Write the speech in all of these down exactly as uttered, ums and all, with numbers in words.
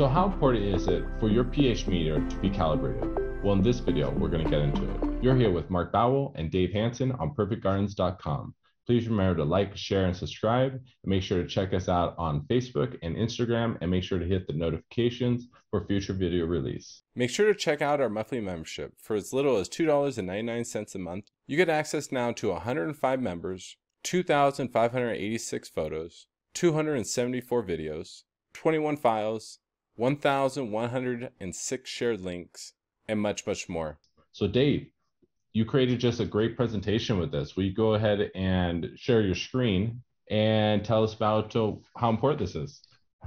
So how important is it for your pH meter to be calibrated? Well, in this video, we're going to get into it. You're here with Mark Bowell and Dave Hansen on perfect gardens dot com. Please remember to like, share, and subscribe. And make sure to check us out on Facebook and Instagram, and make sure to hit the notifications for future video release. Make sure to check out our monthly membership. For as little as two dollars and ninety-nine cents a month, you get access now to one hundred five members, two thousand five hundred eighty-six photos, two hundred seventy-four videos, twenty-one files, one thousand one hundred six shared links, and much, much more. So Dave, you created just a great presentation with this. Will you go ahead and share your screen and tell us about how important this is?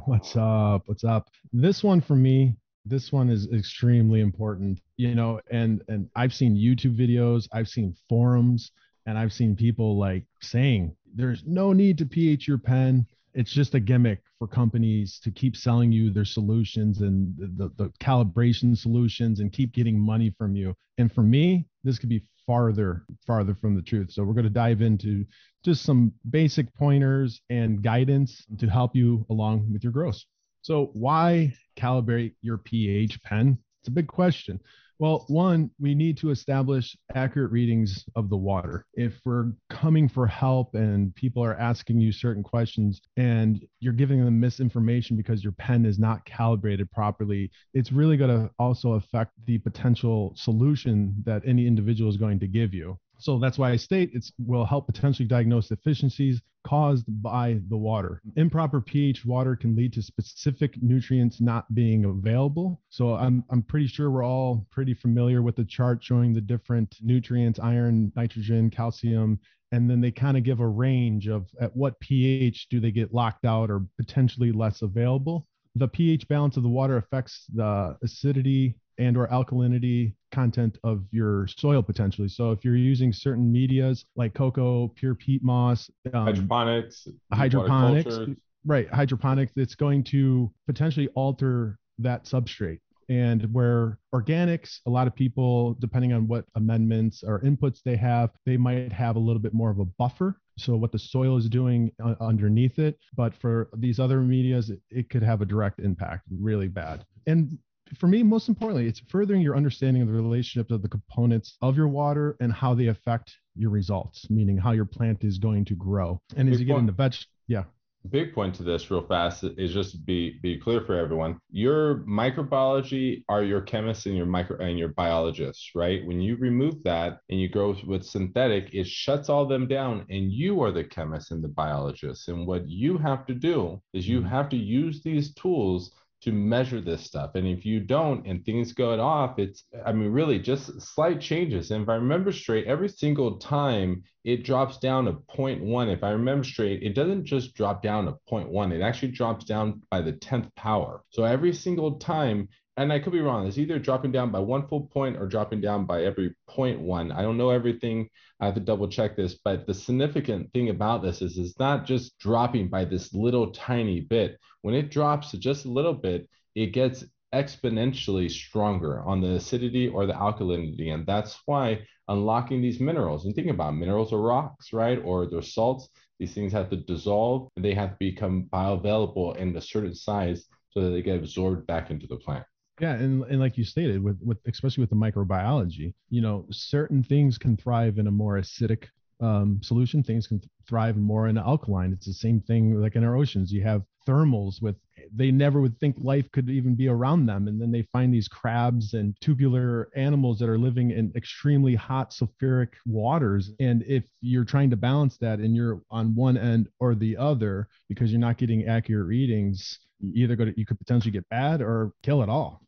What's up? What's up? This one for me, this one is extremely important, you know, and, and I've seen YouTube videos, I've seen forums, and I've seen people like saying there's no need to pH your pen. It's just a gimmick for companies to keep selling you their solutions and the, the, the calibration solutions and keep getting money from you. And for me, this could be farther, farther from the truth. So we're going to dive into just some basic pointers and guidance to help you along with your growth. So why calibrate your pH pen? It's a big question. Well, one, we need to establish accurate readings of the water. If we're coming for help and people are asking you certain questions and you're giving them misinformation because your pen is not calibrated properly, it's really going to also affect the potential solution that any individual is going to give you. So that's why I state it will help potentially diagnose deficiencies caused by the water. Improper pH water can lead to specific nutrients not being available. So I'm, I'm pretty sure we're all pretty familiar with the chart showing the different nutrients, iron, nitrogen, calcium, and then they kind of give a range of at what pH do they get locked out or potentially less available. The pH balance of the water affects the acidity and or alkalinity content of your soil potentially. So if you're using certain medias like cocoa, pure peat moss, um, hydroponics, hydroponics, right, hydroponics, it's going to potentially alter that substrate. And where organics, a lot of people, depending on what amendments or inputs they have, they might have a little bit more of a buffer. So what the soil is doing underneath it, but for these other medias, it, it could have a direct impact really bad. And for me, most importantly, it's furthering your understanding of the relationship of the components of your water and how they affect your results, meaning how your plant is going to grow. And big as you point, get into veg, yeah. Big point to this real fast is just to be, be clear for everyone. Your microbiology are your chemists and your micro and your biologists, right? When you remove that and you go with synthetic, it shuts all them down and you are the chemist and the biologist. And what you have to do is you have to use these tools to measure this stuff. And if you don't and things go off, it's, I mean, really just slight changes. And if I remember straight, every single time it drops down to zero point one. If I remember straight, it doesn't just drop down to zero point one. It actually drops down by the tenth power. So every single time, and I could be wrong, it's either dropping down by one full point or dropping down by every zero point one. I don't know everything. I have to double check this, but the significant thing about this is it's not just dropping by this little tiny bit. When it drops just a little bit, it gets exponentially stronger on the acidity or the alkalinity. And that's why unlocking these minerals, and think about it, minerals are rocks, right? Or they're salts. These things have to dissolve and they have to become bioavailable in a certain size so that they get absorbed back into the plant. Yeah. And, and like you stated, with, with especially with the microbiology, you know, certain things can thrive in a more acidic um, solution. Things can th thrive more in alkaline. It's the same thing like in our oceans. You have thermals with, they never would think life could even be around them. And then they find these crabs and tubular animals that are living in extremely hot sulfuric waters. And if you're trying to balance that and you're on one end or the other, because you're not getting accurate readings, you either go to, you could potentially get bad or kill it all.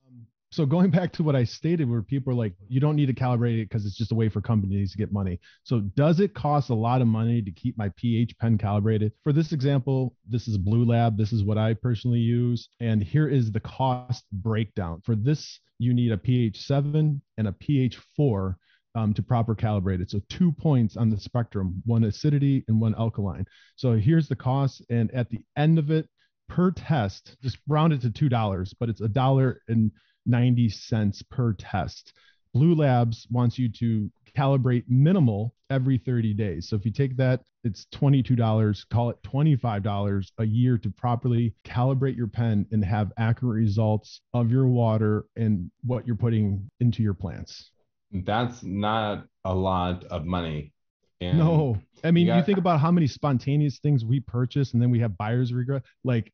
So going back to what I stated, where people are like, you don't need to calibrate it because it's just a way for companies to get money. So does it cost a lot of money to keep my pH pen calibrated? For this example, this is Bluelab. This is what I personally use. And here is the cost breakdown. For this, you need a pH seven and a pH four um, to proper calibrate it. So two points on the spectrum, one acidity and one alkaline. So here's the cost. And at the end of it, per test, just rounded to two dollars, but it's a dollar and ninety cents per test. Blue Labs wants you to calibrate minimal every thirty days. So if you take that, it's twenty-two dollars, call it twenty-five dollars a year to properly calibrate your pen and have accurate results of your water and what you're putting into your plants. That's not a lot of money. And no, I mean, you, got, you think about how many spontaneous things we purchase and then we have buyer's regret, like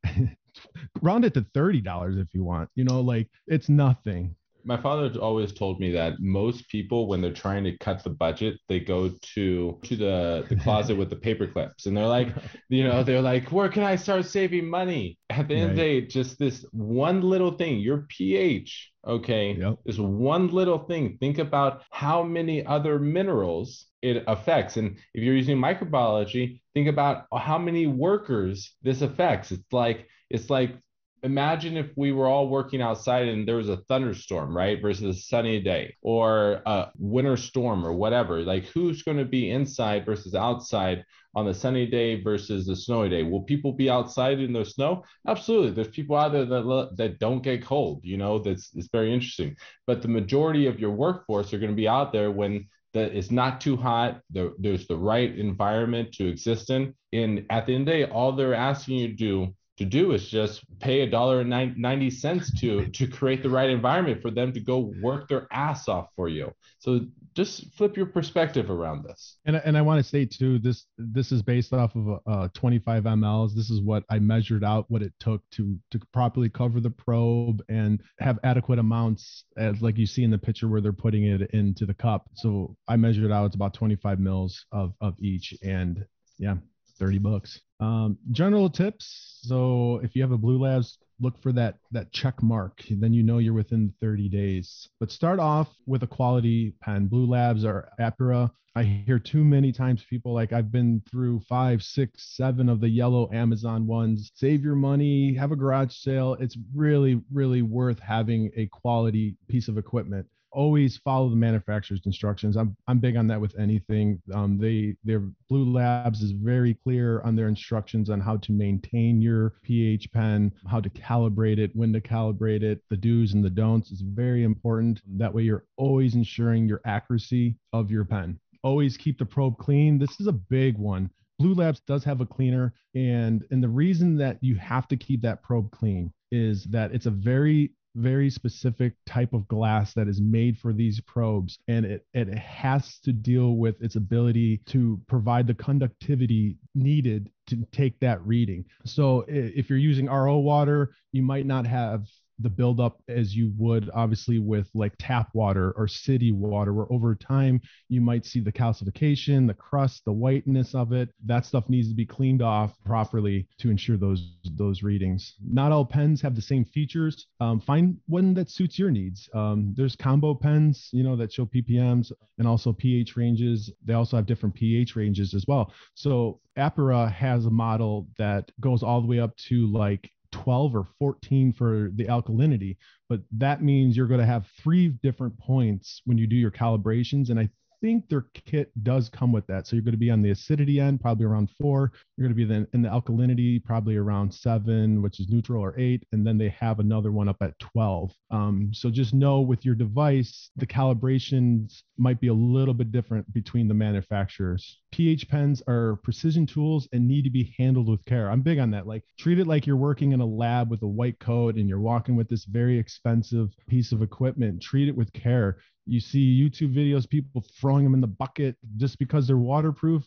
round it to thirty dollars if you want, you know, like it's nothing. My father's always told me that most people, when they're trying to cut the budget, they go to, to the, the closet with the paper clips and they're like, you know, they're like, where can I start saving money? At the end right. of the day, just this one little thing, your pH, okay, yep. this one little thing. Think about how many other minerals it affects. And if you're using microbiology, think about how many workers this affects. It's like, it's like, imagine if we were all working outside and there was a thunderstorm, right? Versus a sunny day or a winter storm or whatever. Like who's going to be inside versus outside on the sunny day versus the snowy day? Will people be outside in the snow? Absolutely. There's people out there that, that don't get cold, you know, that's it's very interesting. But the majority of your workforce are going to be out there when that it's not too hot, the, there's the right environment to exist in. And at the end of the day, all they're asking you to do to do is just pay a dollar and ninety cents to to create the right environment for them to go work their ass off for you. So just flip your perspective around this. And and I want to say too, this this is based off of uh, twenty-five milliliters. This is what I measured out what it took to to properly cover the probe and have adequate amounts, as like you see in the picture where they're putting it into the cup. So I measured out it's about twenty-five mils of of each, and yeah, thirty bucks. Um, general tips. So if you have a Bluelab, look for that, that check mark, then you know you're within thirty days, but start off with a quality pen. Bluelab or Apera. I hear too many times people like, I've been through five, six, seven of the yellow Amazon ones. Save your money, have a garage sale. It's really, really worth having a quality piece of equipment. Always follow the manufacturer's instructions. I'm I'm big on that with anything. Um, they their Bluelab is very clear on their instructions on how to maintain your pH pen, how to calibrate it, when to calibrate it, the do's and the don'ts is very important. That way, you're always ensuring your accuracy of your pen. Always keep the probe clean. This is a big one. Bluelab does have a cleaner, and and the reason that you have to keep that probe clean is that it's a very very specific type of glass that is made for these probes, and it it has to deal with its ability to provide the conductivity needed to take that reading. So if you're using R O water, you might not have the buildup as you would obviously with like tap water or city water, where over time you might see the calcification, the crust, the whiteness of it. That stuff needs to be cleaned off properly to ensure those those readings. Not all pens have the same features. Um, find one that suits your needs. Um, there's combo pens, you know, that show P P Ms and also pH ranges. They also have different pH ranges as well. So Apera has a model that goes all the way up to like twelve or fourteen for the alkalinity, but that means you're going to have three different points when you do your calibrations. And I think their kit does come with that. So you're going to be on the acidity end, probably around four. You're going to be then in the alkalinity, probably around seven, which is neutral, or eight. And then they have another one up at twelve. Um, so just know with your device, the calibrations might be a little bit different between the manufacturers. pH pens are precision tools and need to be handled with care. I'm big on that. Like treat it like you're working in a lab with a white coat and you're walking with this very expensive piece of equipment. Treat it with care. You see YouTube videos, people throwing them in the bucket just because they're waterproof.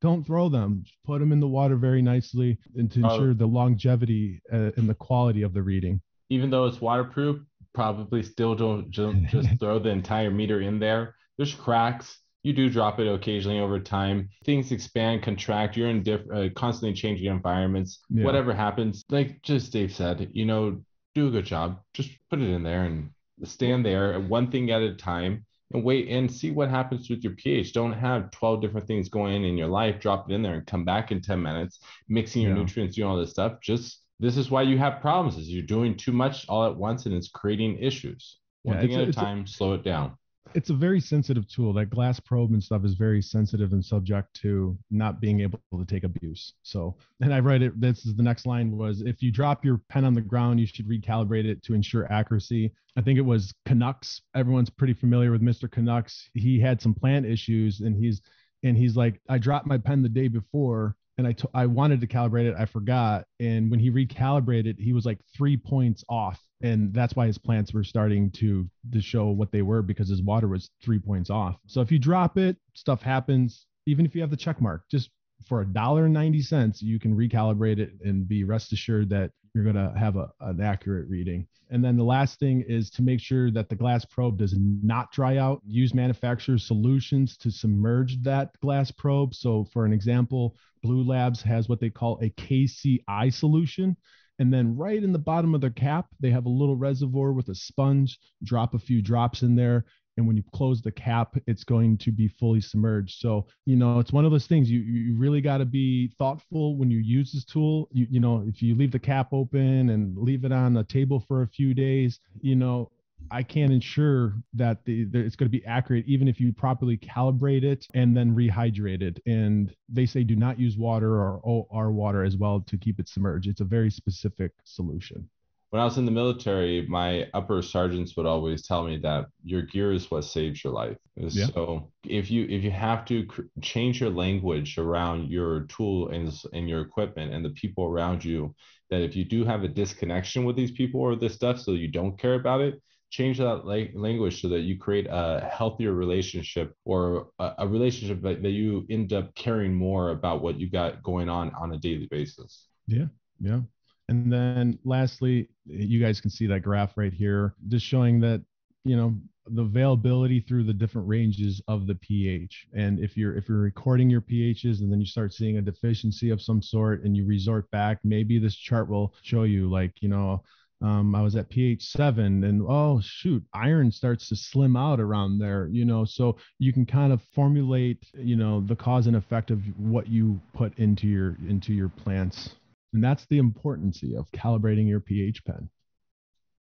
Don't throw them. Just put them in the water very nicely and to ensure uh, the longevity uh, and the quality of the reading. Even though it's waterproof, probably still don't just throw the entire meter in there. There's cracks. You do drop it occasionally over time. Things expand, contract. You're in diff- uh, constantly changing environments. Yeah. Whatever happens, like just Dave said, you know, do a good job. Just put it in there and stand there one thing at a time and wait and see what happens with your pH. Don't have twelve different things going in, in your life. Drop it in there and come back in ten minutes, mixing your yeah. nutrients, doing all this stuff. Just this is why you have problems, is you're doing too much all at once and it's creating issues. One yeah, thing at a, a time, a, slow it down. it's a very sensitive tool. That glass probe and stuff is very sensitive and subject to not being able to take abuse. So, and I read it, this is the next line was, if you drop your pen on the ground, you should recalibrate it to ensure accuracy. I think it was Canucks. Everyone's pretty familiar with Mister Canucks. He had some plant issues and he's, and he's like, I dropped my pen the day before and I, t I wanted to calibrate it. I forgot. And when he recalibrated, he was like three points off. And that's why his plants were starting to, to show what they were, because his water was three points off. So if you drop it, stuff happens. Even if you have the check mark, just for a dollar ninety cents, you can recalibrate it and be rest assured that you're going to have a, an accurate reading. And then the last thing is to make sure that the glass probe does not dry out. Use manufacturer solutions to submerge that glass probe. So for an example, Bluelab has what they call a K C I solution. And then right in the bottom of their cap, they have a little reservoir with a sponge, drop a few drops in there. And when you close the cap, it's going to be fully submerged. So, you know, it's one of those things you, you really got to be thoughtful when you use this tool. You, you know, if you leave the cap open and leave it on the table for a few days, you know, I can't ensure that the, the it's going to be accurate, even if you properly calibrate it and then rehydrate it. And they say do not use water or O R water as well to keep it submerged. It's a very specific solution. When I was in the military, my upper sergeants would always tell me that your gear is what saves your life. Yeah. So if you if you have to cr change your language around your tool and, and your equipment and the people around you, that if you do have a disconnection with these people or this stuff, so you don't care about it, change that language so that you create a healthier relationship or a, a relationship that, that you end up caring more about what you got going on on a daily basis. Yeah, yeah. And then lastly, you guys can see that graph right here, just showing that, you know, the availability through the different ranges of the pH. And if you're if you're recording your pHs and then you start seeing a deficiency of some sort and you resort back, maybe this chart will show you like, you know, Um, I was at pH seven and, oh, shoot, iron starts to slim out around there, you know, so you can kind of formulate, you know, the cause and effect of what you put into your into your plants. And that's the importance of calibrating your pH pen.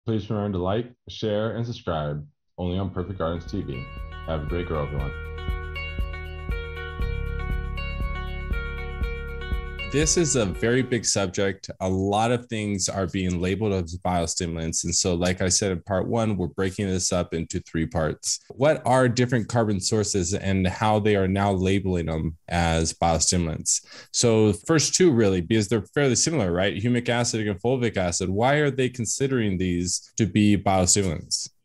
Please remember to like, share, and subscribe only on Perfect Gardens T V. Have a great grow, everyone. This is a very big subject. A lot of things are being labeled as biostimulants. And so, like I said in part one, we're breaking this up into three parts. What are different carbon sources and how they are now labeling them as biostimulants? So first two, really, because they're fairly similar, right? Humic acid and fulvic acid. Why are they considering these to be biostimulants?